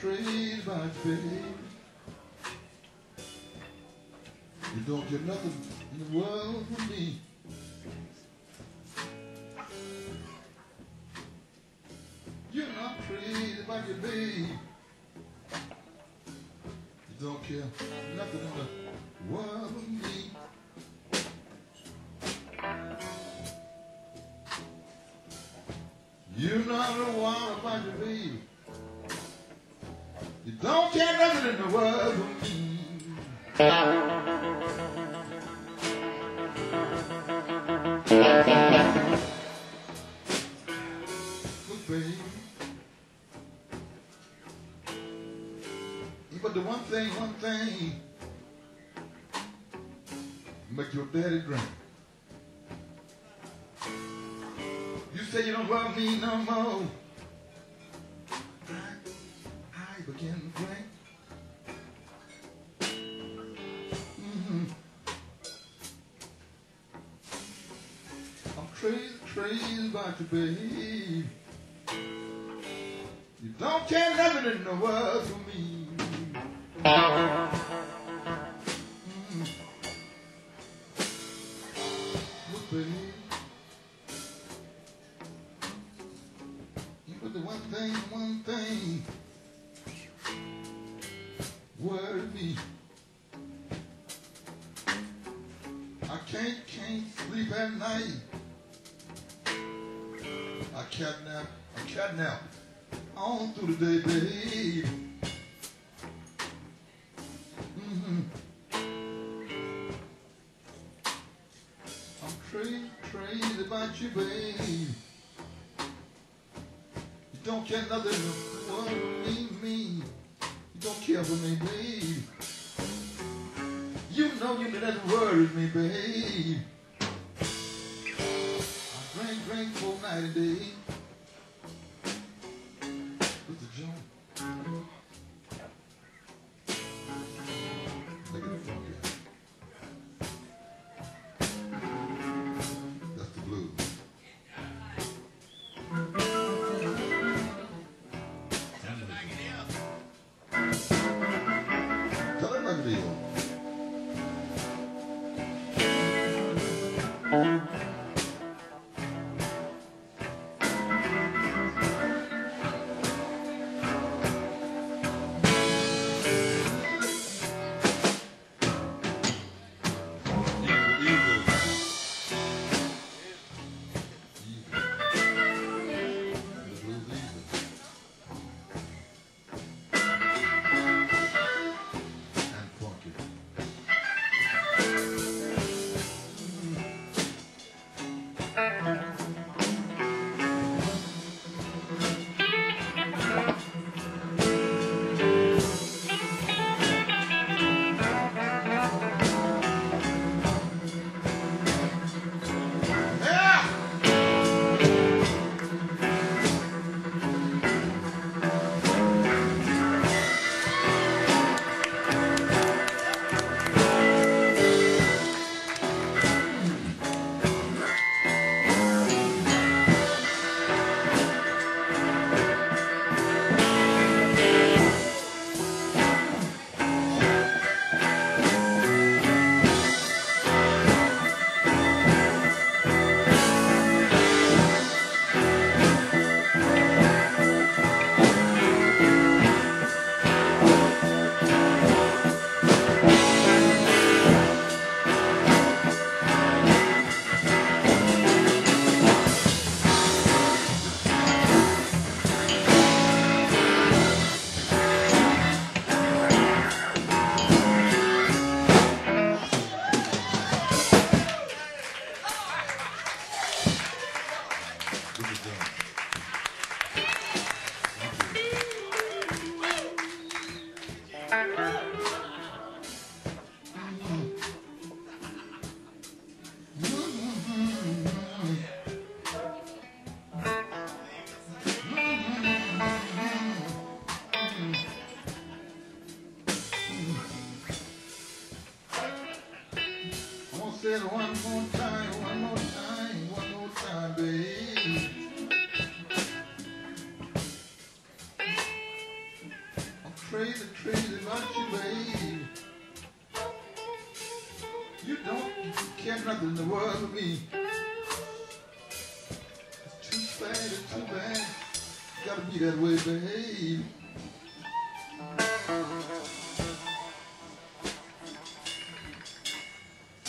Trade my faith. You don't get nothing in the world from me. You're not crazy about your babe. You don't care nothing in the world from me. You're not a wild about your babe. You don't care nothing in the world from me. Look, baby. But the one thing, make your daddy drink. You say you don't love me no more. I begin to drink. I'm crazy about you, babe. You don't care nothing in the world for me. Look, baby. But the one thing worry me. I can't sleep at night. I catnap on through the day, baby. You, babe, you don't care nothing for me. You don't care for me, babe. You know you never worried me, babe. I drink for night and day. What's the joke? One more time, baby. care nothing in the world for me. It's too bad, it's too bad. Gotta be that way, babe.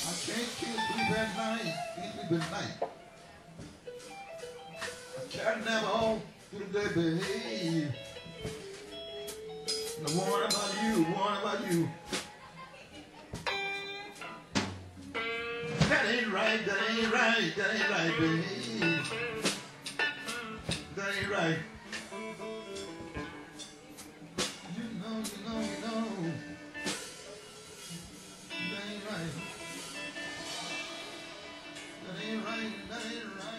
I can't sleep at night, can't sleep at night. I can't never all through the day, babe. And I'm worried about you, worried about you. That ain't right, that ain't right, that ain't right, babe. That ain't right. You know, that ain't right. That ain't right, that ain't right, that ain't right.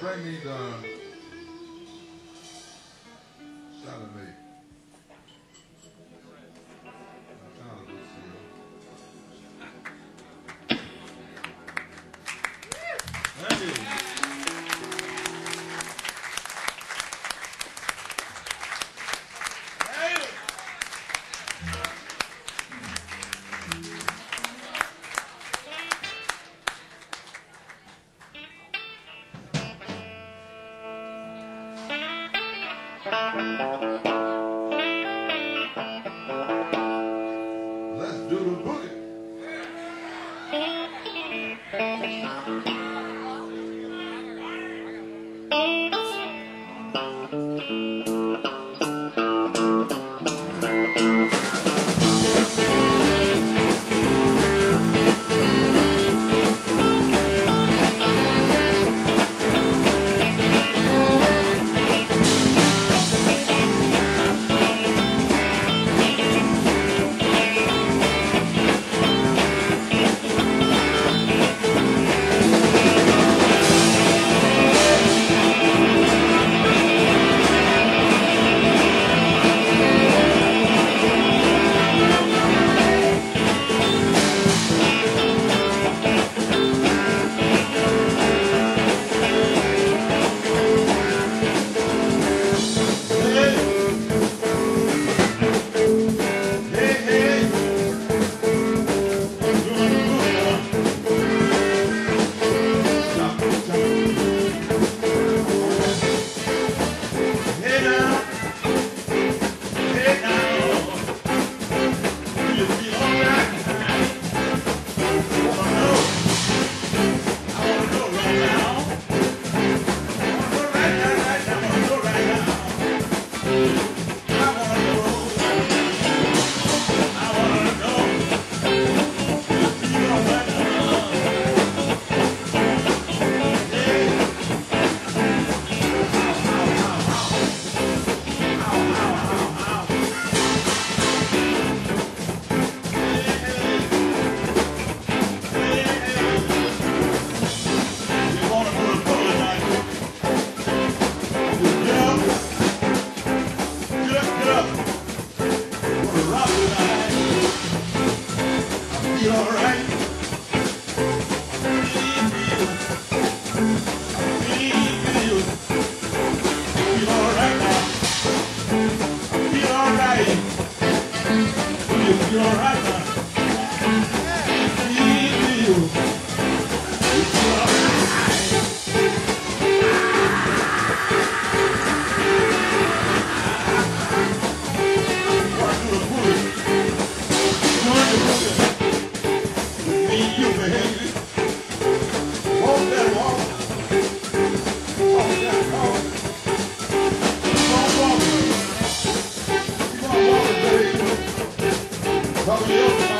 Bring me the Saturday. Thank you. How are you?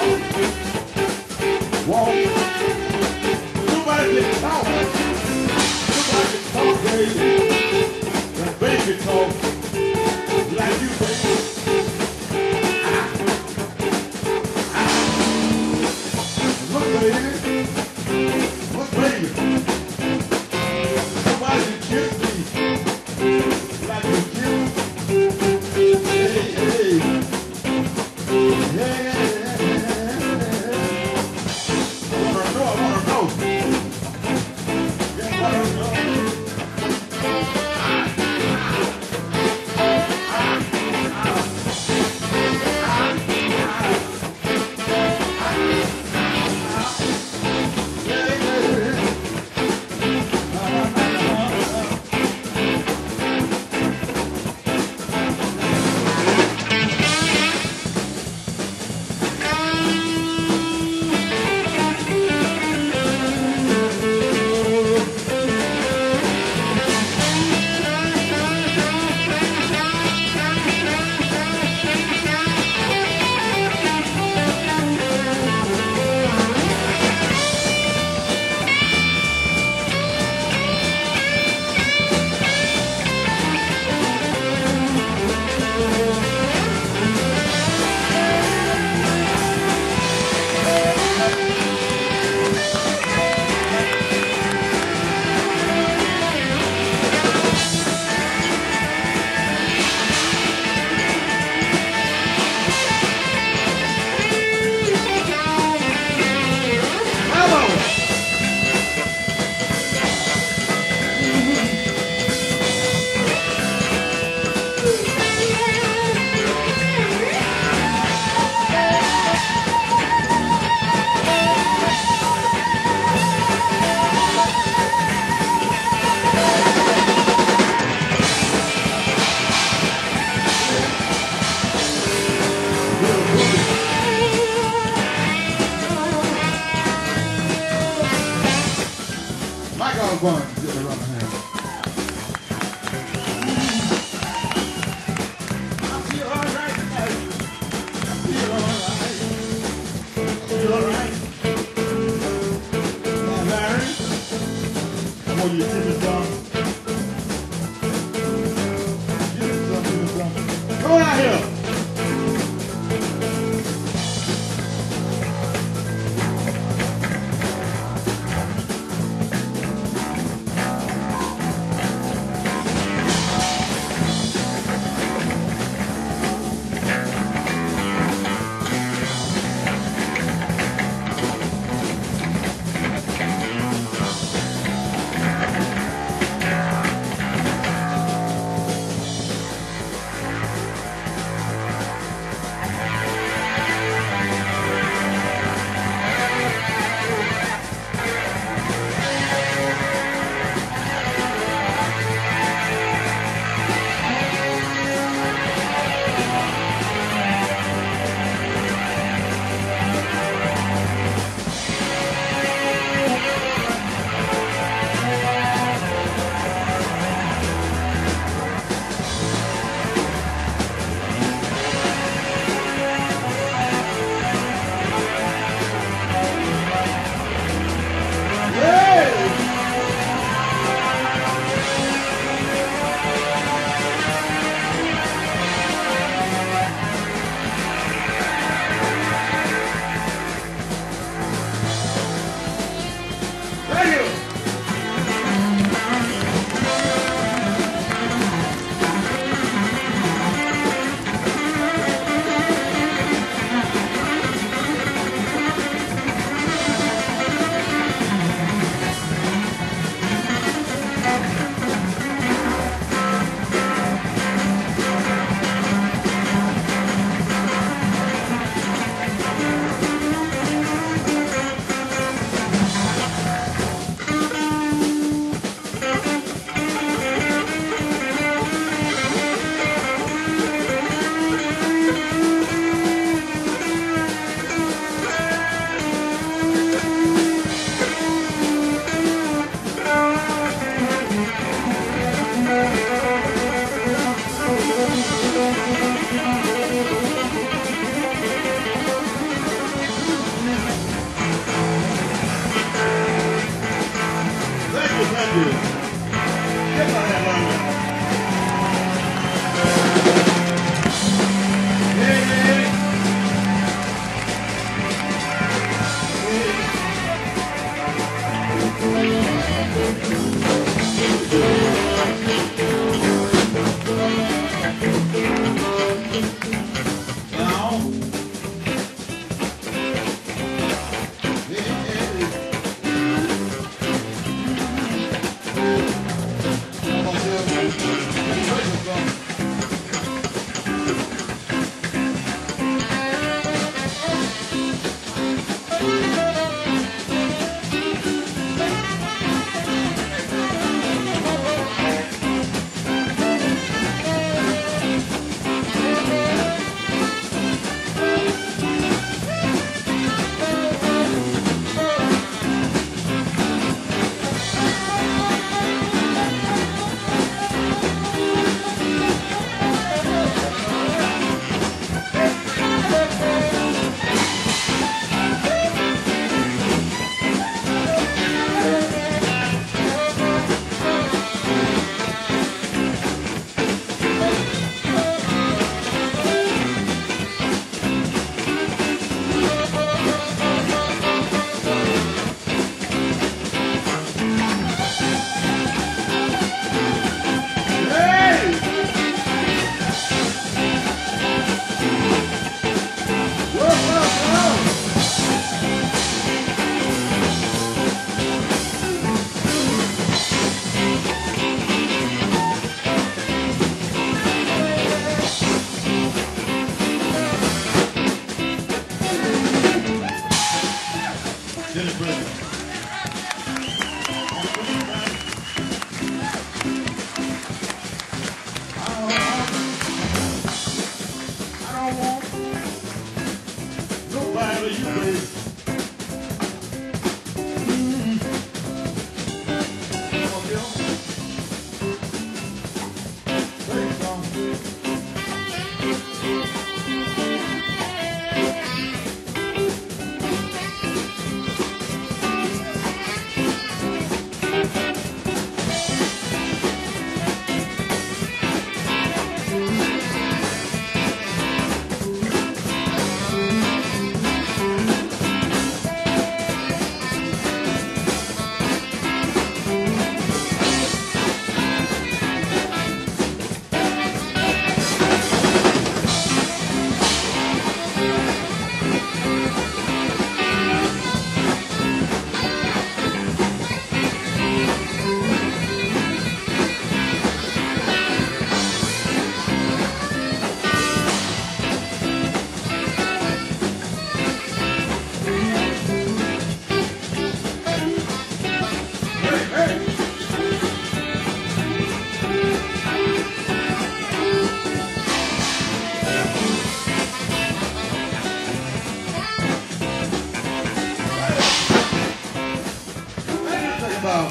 fun. Give it a round of applause.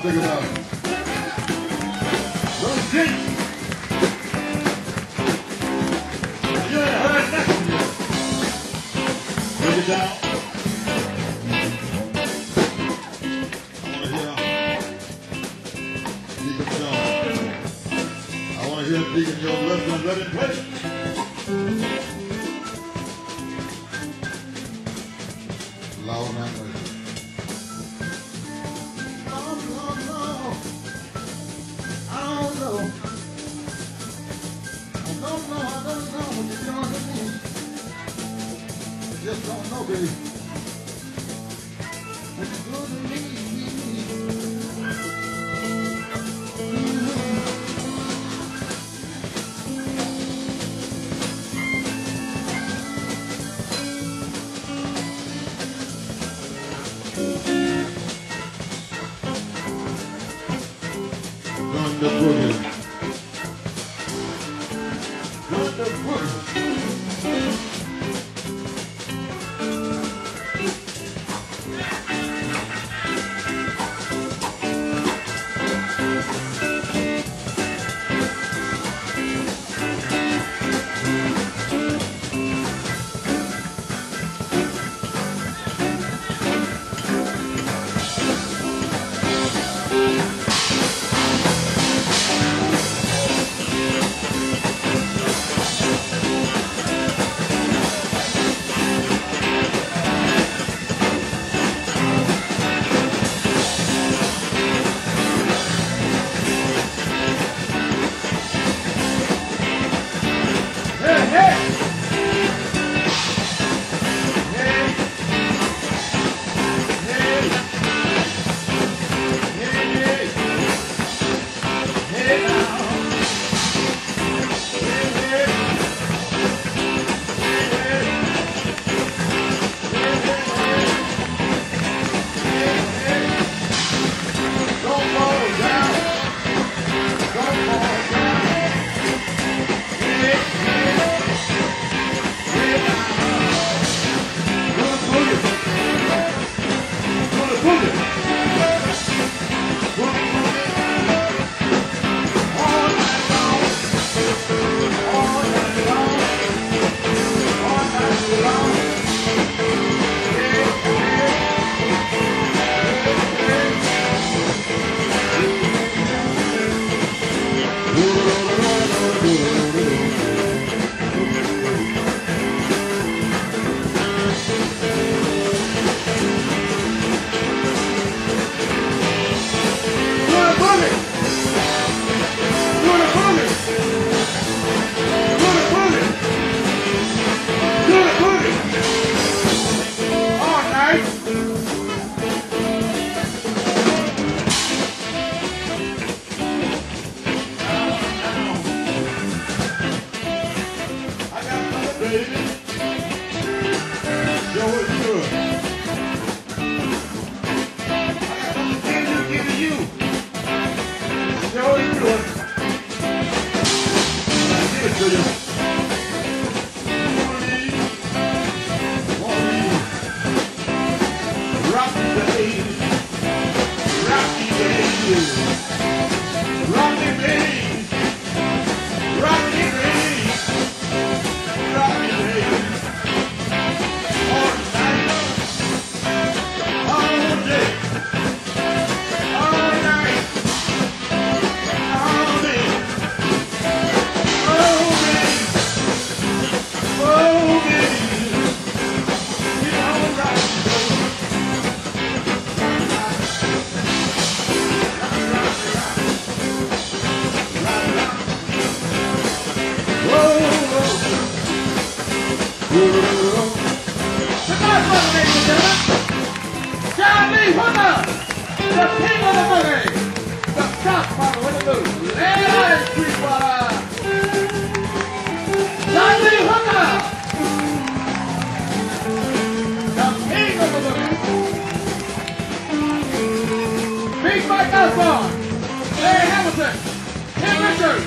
Bob, think about it. Those kids. You ain't heard nothing yet. Bring it down. I want to hear Deacon Jones. Let's go, let him play. Larry Hamilton, Tim Richard,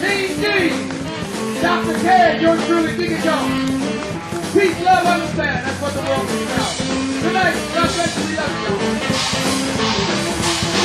T.D., Dr. Ted, yours truly, Deacon Jones. Peace, love, understand. That's what the world is about. Tonight, God bless you. We love you.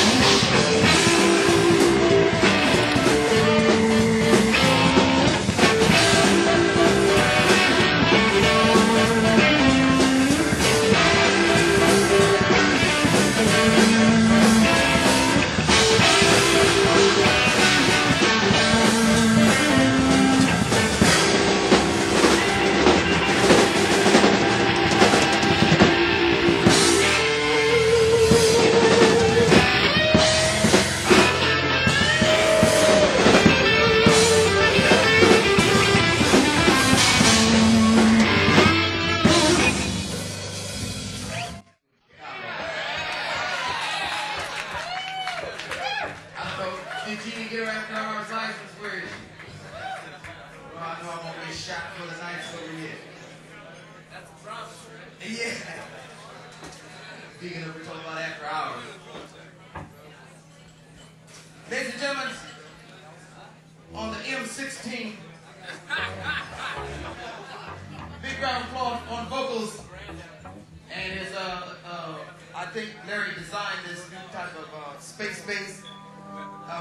digging the roots on about after hours. Ladies and gentlemen, on the M16, big round of applause on vocals, and it's, I think Larry designed this new type of space bass.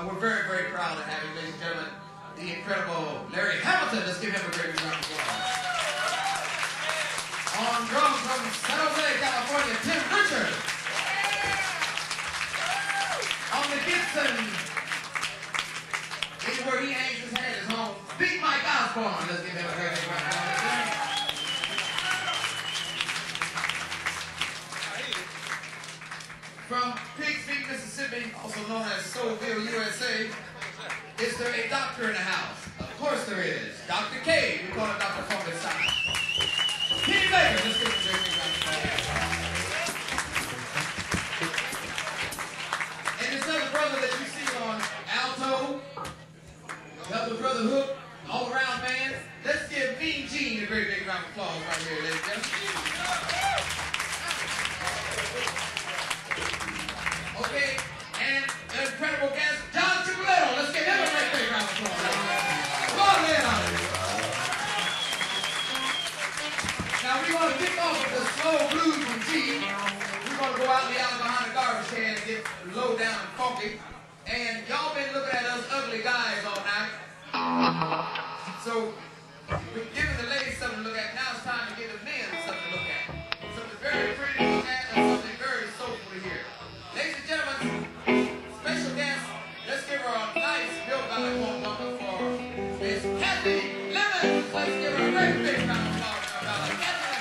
We're very, very proud to have you, ladies and gentlemen, the incredible Larry Hamilton. Let's give him a great round of applause. On drums from San Jose, California, Tim Richard. On the Gibson, anywhere he hangs his head is home. Beat Mike Osborne. Let's give him a great round of applause. From Pigs Feet, Mississippi, also known as Soulville, USA, is there a doctor in the house? Of course there is. Dr. K. We call him Dr. Farley Sackler. Kenny Baker, let's give him a great round of applause. And this other brother that you see on alto, the other brother Hook, all-around man, let's give Mean Gene a great big round of applause right here, ladies and gentlemen. Okay, and an incredible guest, John Doty. Let's give him a great big round of applause. Come on, man. Now we're going to kick off with the slow blues from G. We're going to go out in the alley behind the garbage can and get low down and funky. And y'all been looking at us ugly guys all night. So we're giving the ladies something to look at. Now it's time to give the men something to look at. Something very pretty to look at and something very soulful to hear. Ladies and gentlemen, special guest, let's give her a nice Bill Valley warm number for Miss Kathy Lemons. Let's give her a great big round of applause for Kathy Lemons.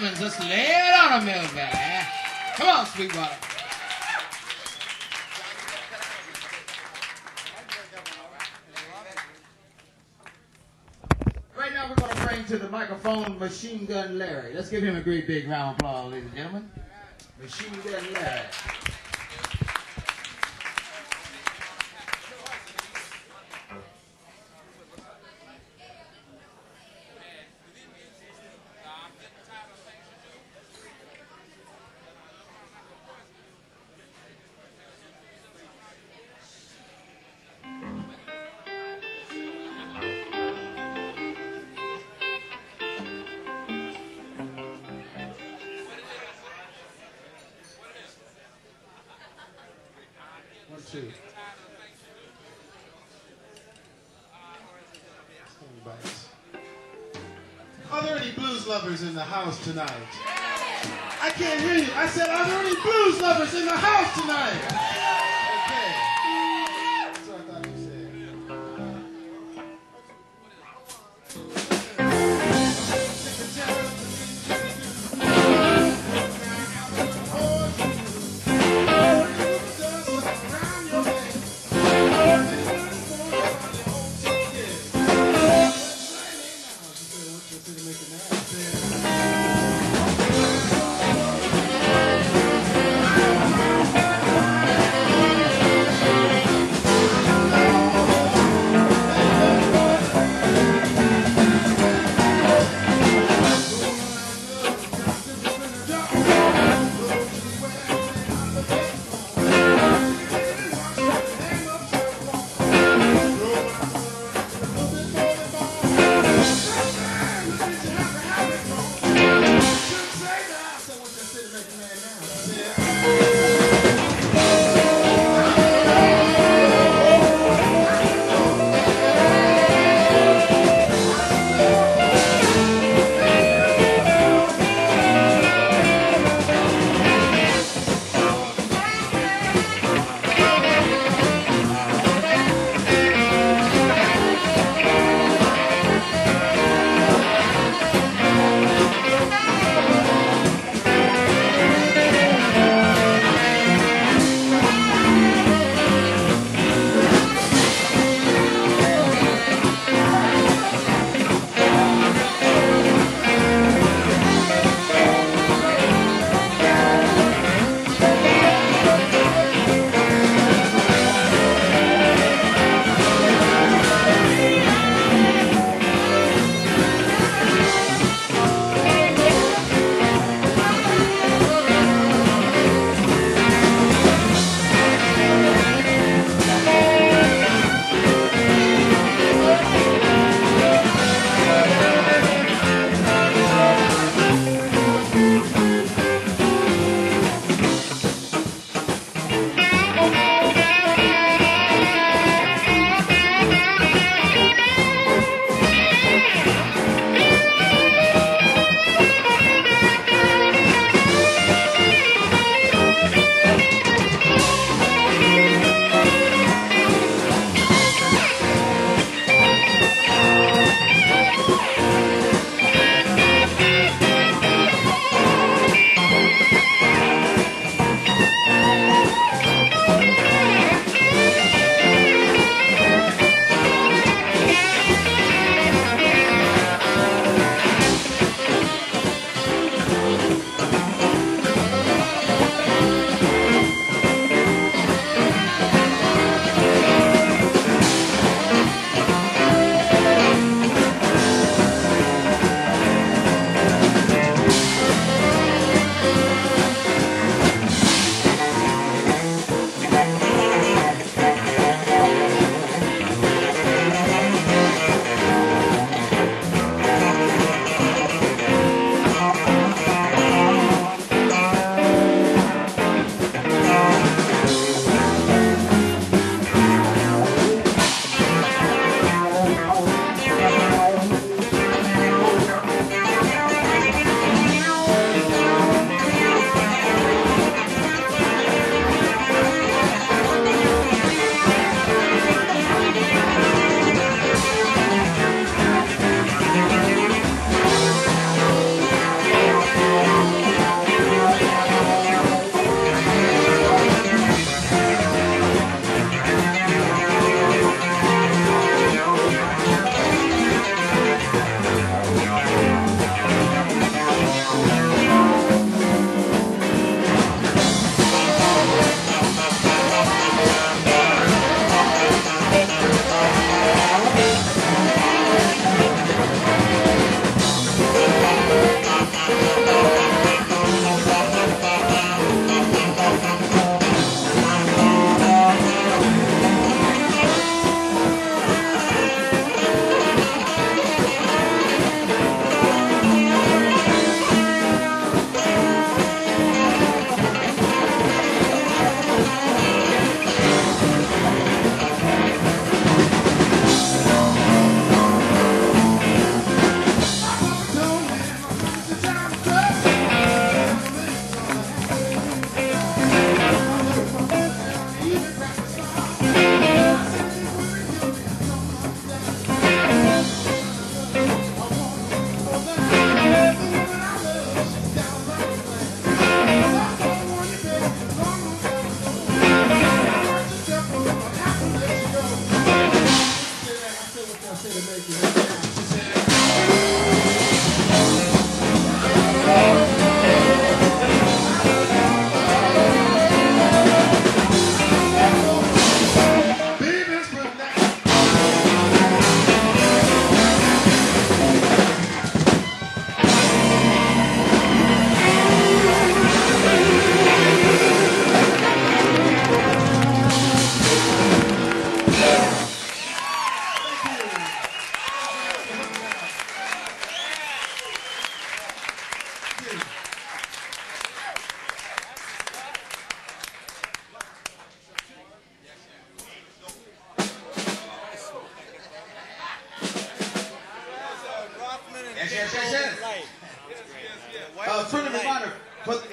Simmons, let's lay it on a Millville. Come on, Sweetwater. Right now, we're going to bring to the microphone Machine Gun Larry. Let's give him a great big round of applause, ladies and gentlemen. Machine Gun Larry. In the house tonight. I can't hear you. I said, are there any blues lovers in the house tonight? Okay. That's what I thought you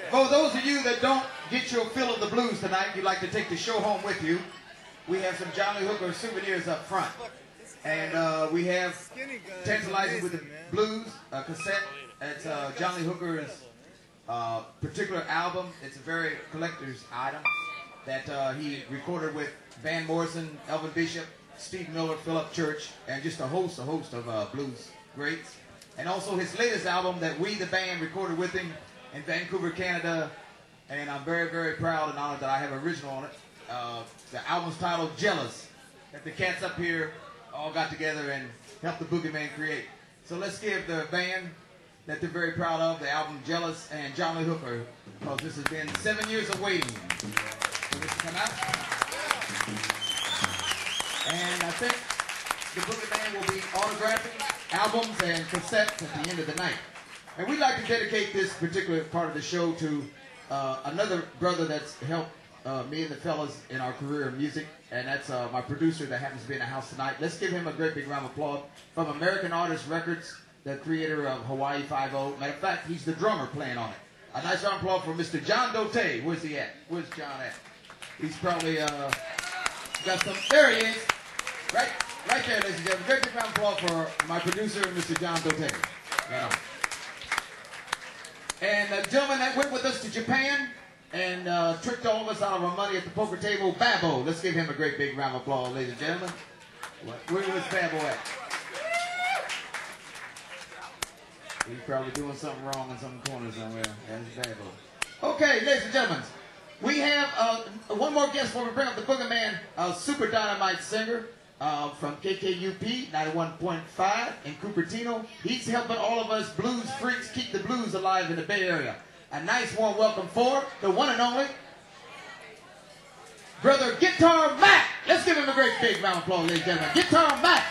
For those of you that don't get your fill of the blues tonight, you'd like to take the show home with you, we have some John Lee Hooker souvenirs up front. And we have Tantalizing with the Blues, a cassette. It's John Lee Hooker's particular album. It's a very collector's item that he recorded with Van Morrison, Elvin Bishop, Steve Miller, Philip Church, and just a host of blues greats. And also his latest album that we, the band, recorded with him in Vancouver, Canada. And I'm very, very proud and honored that I have an original on it. The album's titled Jealous, that the cats up here all got together and helped the Boogeyman create. So let's give the band that they're very proud of, the album Jealous, and John Lee Hooker, because this has been 7 years of waiting for this to come out. And I think the Boogeyman will be autographing albums and cassettes at the end of the night. And we'd like to dedicate this particular part of the show to another brother that's helped me and the fellas in our career in music, and that's my producer that happens to be in the house tonight. Let's give him a great big round of applause. From American Artists Records, the creator of Hawaii Five-O. Matter of fact, he's the drummer playing on it. A nice round of applause for Mr. John Doty. Where's he at? Where's John at? He's probably got some. There he is. Right there, ladies and gentlemen. Great big round of applause for my producer, Mr. John Doty. And the gentleman that went with us to Japan and tricked all of us out of our money at the poker table, Babo. Let's give him a great big round of applause, ladies and gentlemen. Where was Babo at? He's probably doing something wrong in some corner somewhere. That's Babo. Okay, ladies and gentlemen. We have one more guest before we bring up the Boogeyman, a super dynamite singer from KKUP 91.5 in Cupertino. He's helping all of us blues freaks keep the blues alive in the Bay Area. A nice warm welcome for the one and only Brother Guitar Mack. Let's give him a great big round of applause, ladies and gentlemen. Guitar Mack.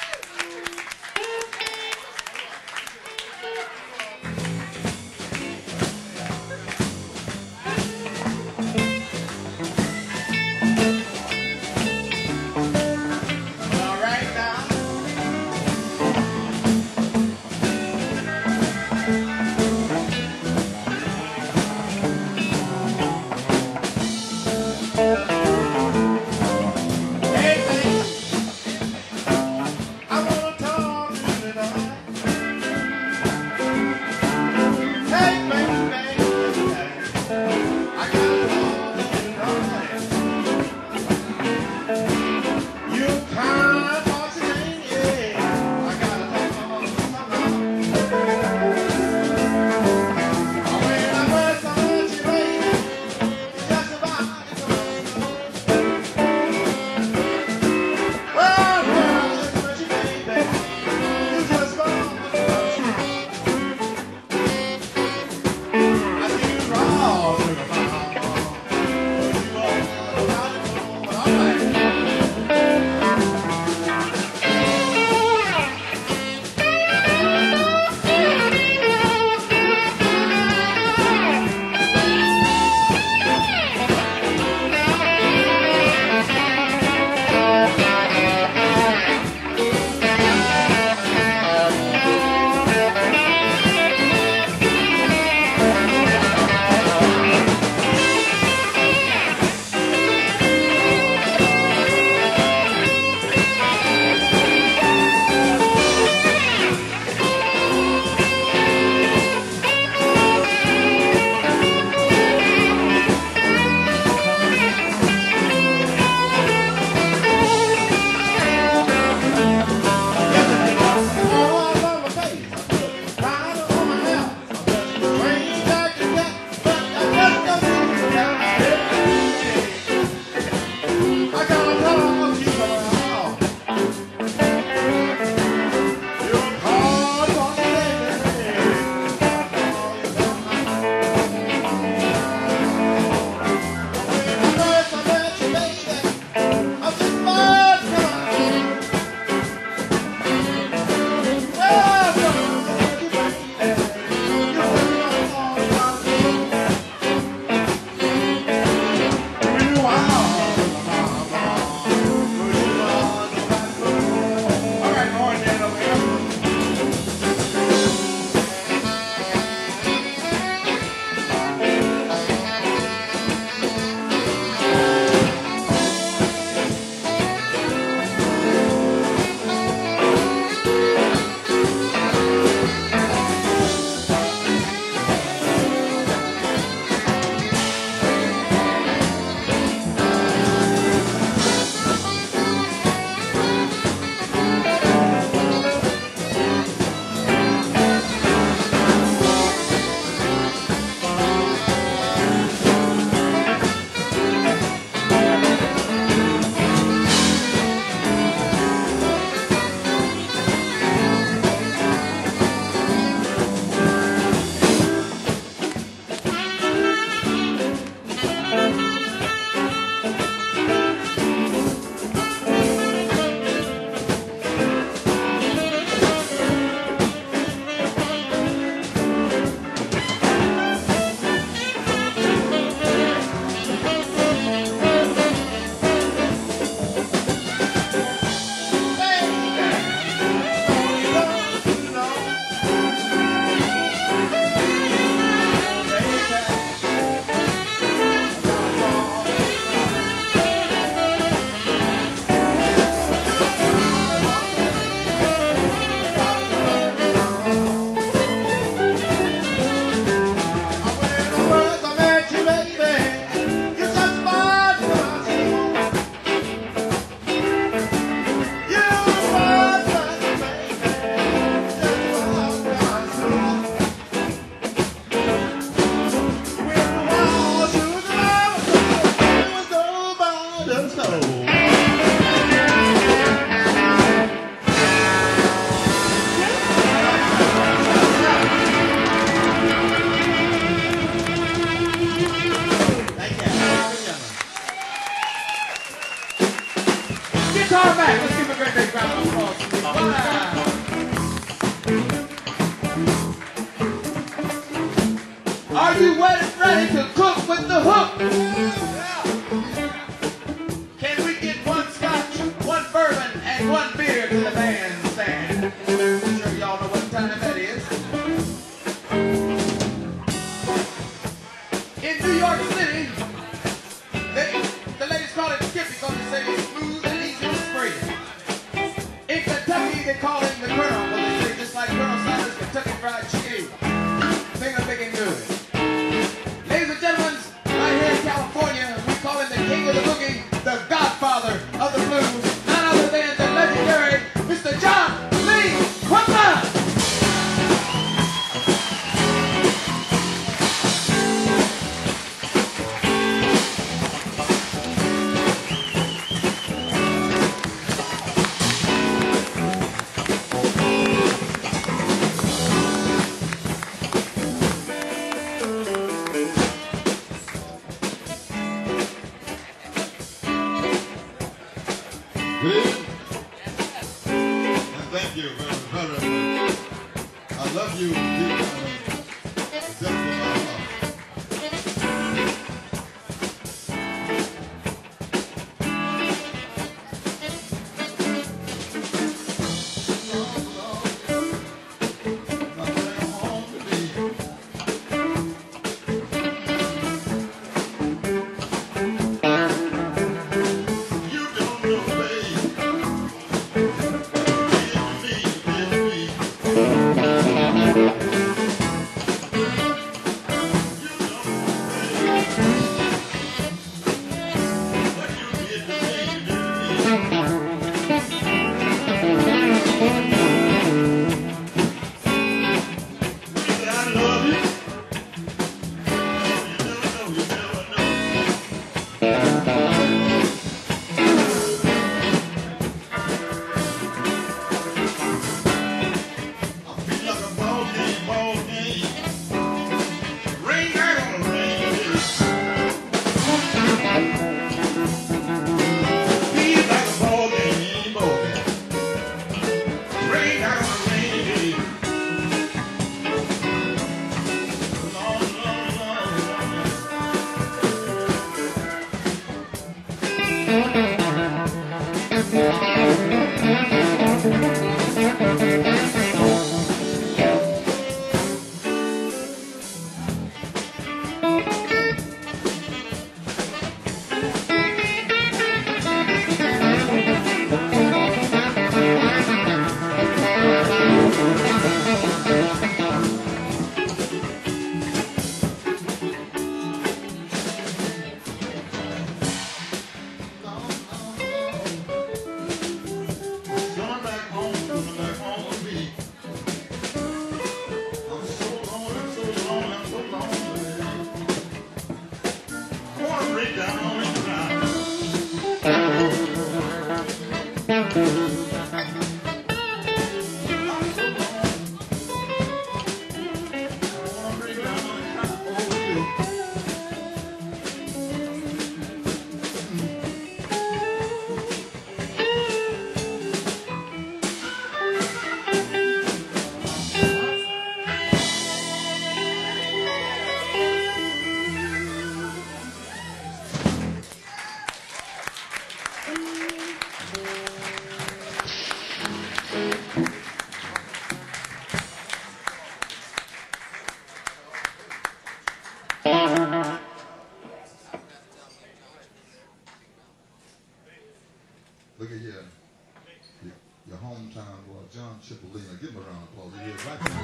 Chip Molina. Give him a round of applause. He is right there.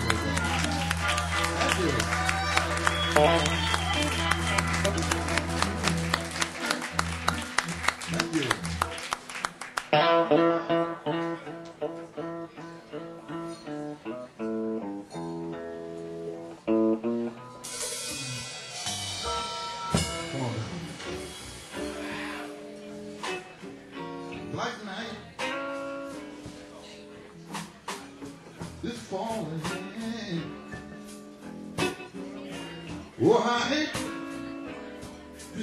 Thank you. Thank you. Come on down. Black night. This falling hand. Oh, I ain't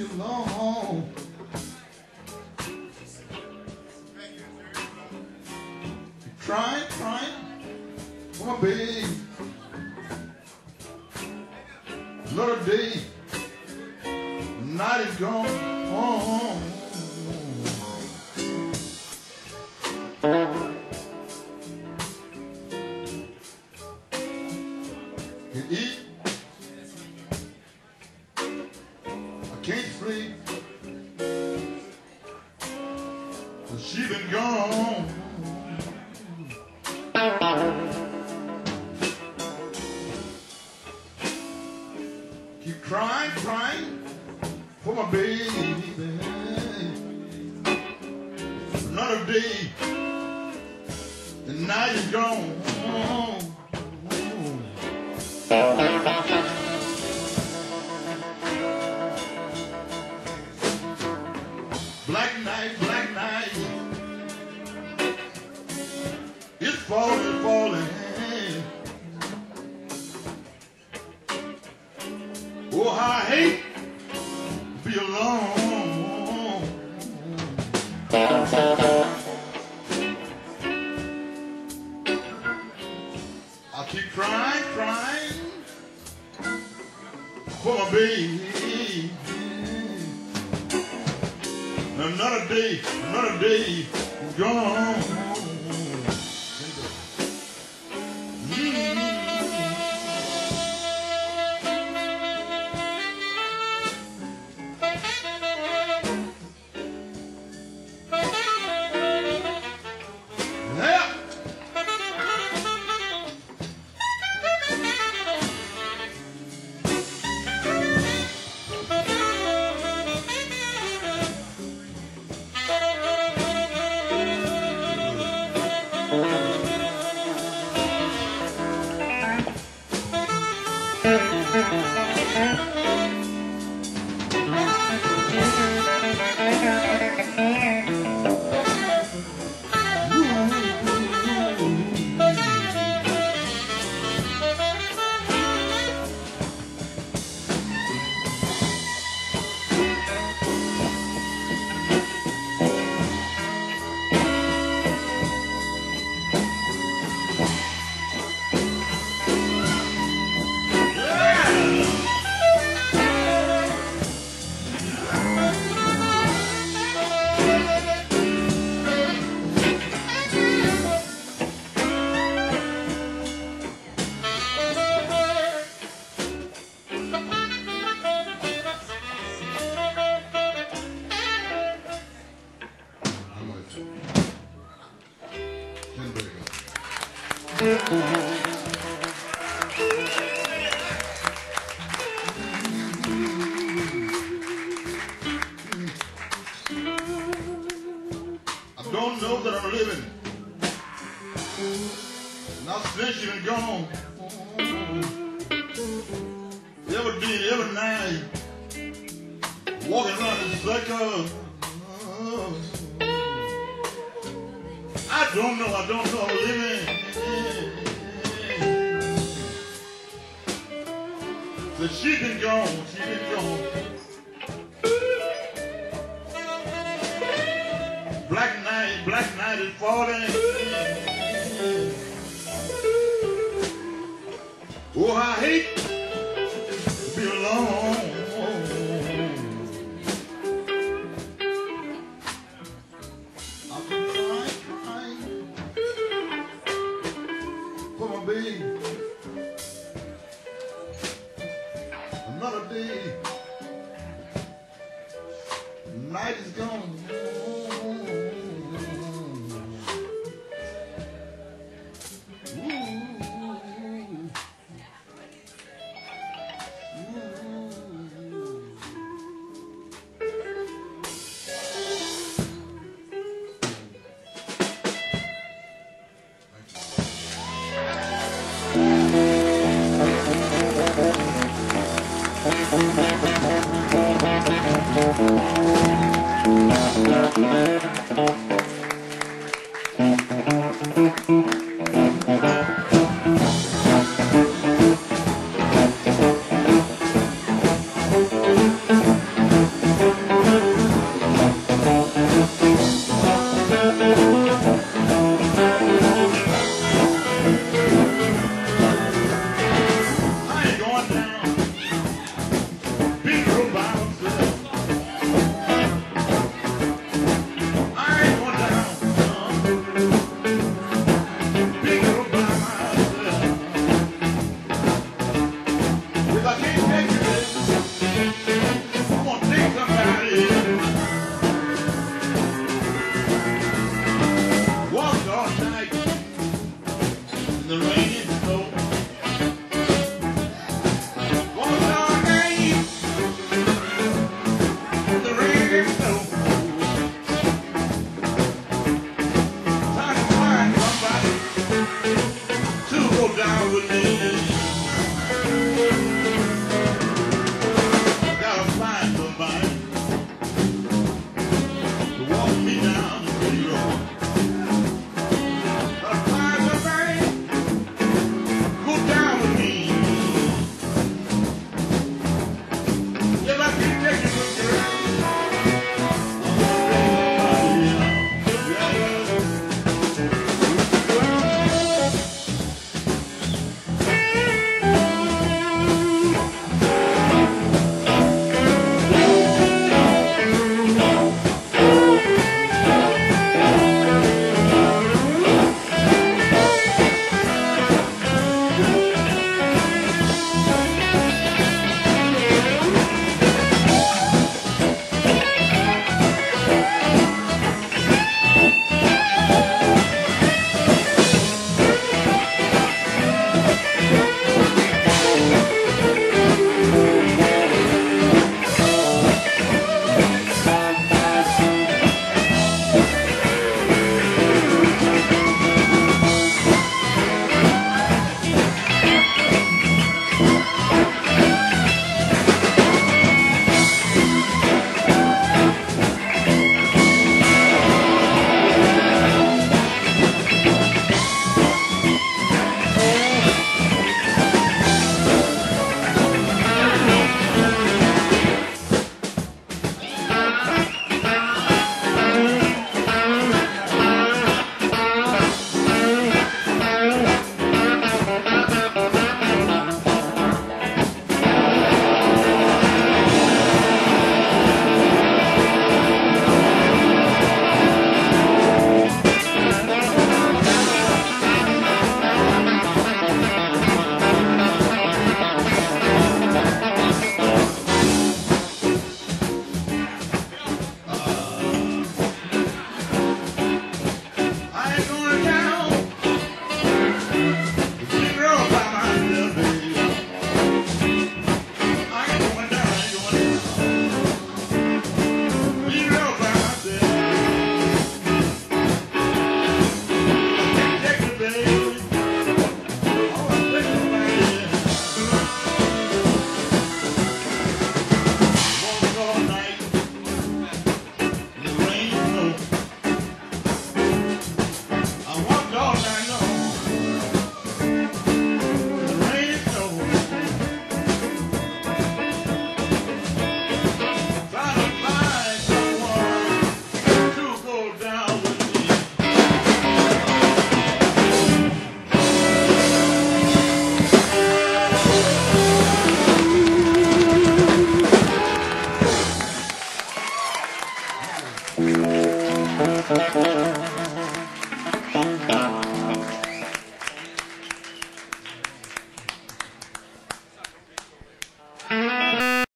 been long. Trying, oh babe, another day, night is gone. Oh.